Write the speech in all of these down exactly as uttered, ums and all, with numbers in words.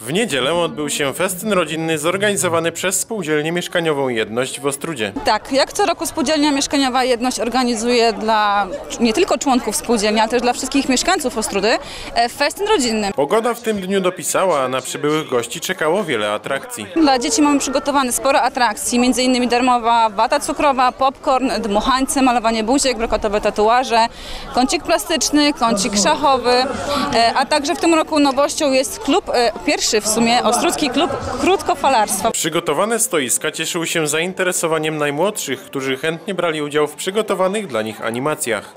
W niedzielę odbył się festyn rodzinny zorganizowany przez Spółdzielnię Mieszkaniową Jedność w Ostródzie. Tak, jak co roku Spółdzielnia Mieszkaniowa Jedność organizuje dla nie tylko członków spółdzielni, ale też dla wszystkich mieszkańców Ostródy festyn rodzinny. Pogoda w tym dniu dopisała, a na przybyłych gości czekało wiele atrakcji. Dla dzieci mamy przygotowane sporo atrakcji, między innymi darmowa wata cukrowa, popcorn, dmuchańce, malowanie buziek, brokotowe tatuaże, kącik plastyczny, kącik szachowy, a także w tym roku nowością jest klub pierwszy w sumie Ostródzki Klub Krótkofalarstwa. Przygotowane stoiska cieszyły się zainteresowaniem najmłodszych, którzy chętnie brali udział w przygotowanych dla nich animacjach.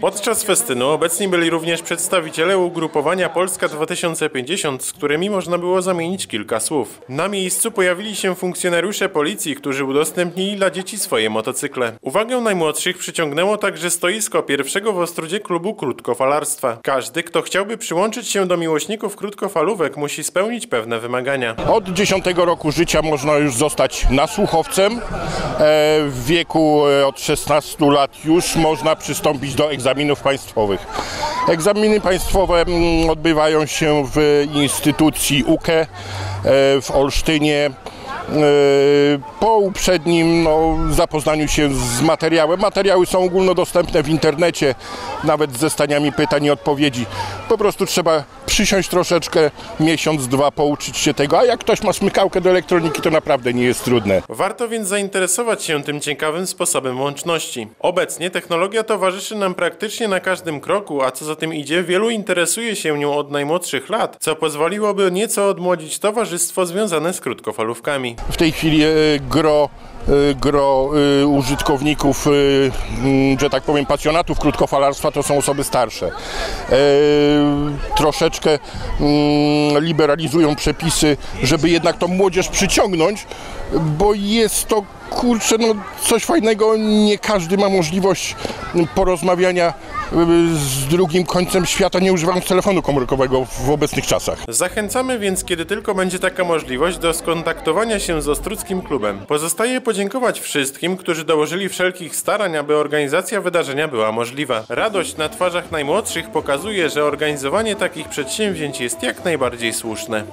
Podczas festynu obecni byli również przedstawiciele ugrupowania Polska dwa tysiące pięćdziesiąt, z którymi można było zamienić kilka słów. Na miejscu pojawili się funkcjonariusze policji, którzy udostępnili dla dzieci swoje motocykle. Uwagę najmłodszych przyciągnęło także stoisko pierwszego w Ostródzie klubu krótkofalarstwa. Każdy, kto chciałby przyłączyć się do miłośników krótkofalówek, musi spełnić pewne wymagania. Od dziesiątego roku życia można już zostać nasłuchowcem. W wieku od szesnastu lat już można przystąpić do egzaminu. egzaminów państwowych. Egzaminy państwowe odbywają się w instytucji U K E w Olsztynie. Po uprzednim no, zapoznaniu się z materiałem. Materiały są ogólnodostępne w internecie, nawet ze staniami pytań i odpowiedzi. Po prostu trzeba przysiąść troszeczkę, miesiąc, dwa, pouczyć się tego, a jak ktoś ma smykałkę do elektroniki, to naprawdę nie jest trudne. Warto więc zainteresować się tym ciekawym sposobem łączności. Obecnie technologia towarzyszy nam praktycznie na każdym kroku, a co za tym idzie, wielu interesuje się nią od najmłodszych lat, co pozwoliłoby nieco odmłodzić towarzystwo związane z krótkofalówkami. W tej chwili gro, gro użytkowników, że tak powiem, pasjonatów krótkofalarstwa to są osoby starsze. Troszeczkę liberalizują przepisy, żeby jednak tą młodzież przyciągnąć, bo jest to, kurczę, no coś fajnego. Nie każdy ma możliwość porozmawiania z drugim końcem świata, nie używając telefonu komórkowego w obecnych czasach. Zachęcamy więc, kiedy tylko będzie taka możliwość, do skontaktowania się z Ostródzkim Klubem. Pozostaje podziękować wszystkim, którzy dołożyli wszelkich starań, aby organizacja wydarzenia była możliwa. Radość na twarzach najmłodszych pokazuje, że organizowanie takich przedsięwzięć jest jak najbardziej słuszne.